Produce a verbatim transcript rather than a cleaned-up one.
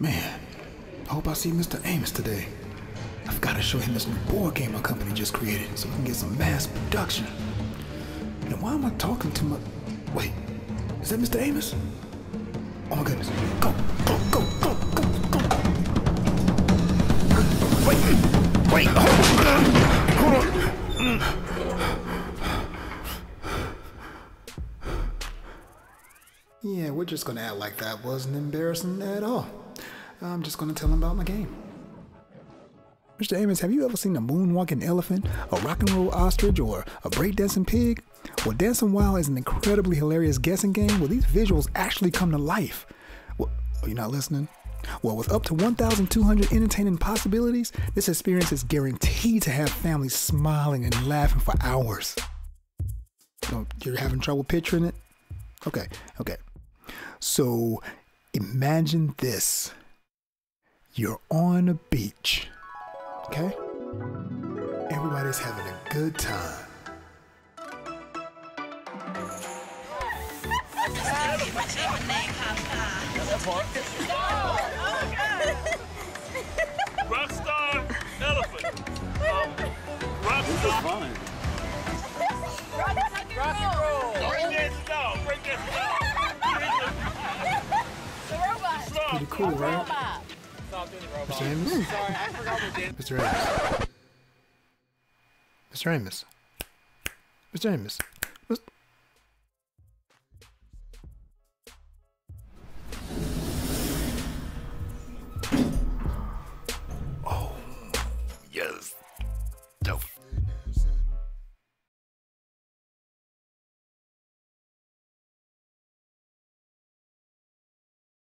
Man, hope I see Mister Amos today. I've got to show him this new board game my company just created so we can get some mass production. And why am I talking to my... Wait, is that Mister Amos? Oh my goodness, go, go, go, go, go, go. Wait, wait, hold on, hold on. Yeah, we're just gonna act like that wasn't embarrassing at all. I'm just gonna tell him about my game. Mister Amos, have you ever seen a moonwalking elephant, a rock and roll ostrich, or a breakdancing pig? Well, Dancin' Wild is an incredibly hilarious guessing game where these visuals actually come to life. Well, are you not listening? Well, with up to one thousand two hundred entertaining possibilities, this experience is guaranteed to have families smiling and laughing for hours. Oh, you're having trouble picturing it? Okay, okay. So, imagine this. You're on a beach. Okay? Everybody's having a good time. Rockstar elephant. Um, rockstar. Fun. Rock, rock and roll. Break dancing dog. Break dancing dog. The robot. Pretty cool, right? Robot. Mister Amos? Sorry, I forgot we did. Mister Amos. Mister Amos. Mister Amos.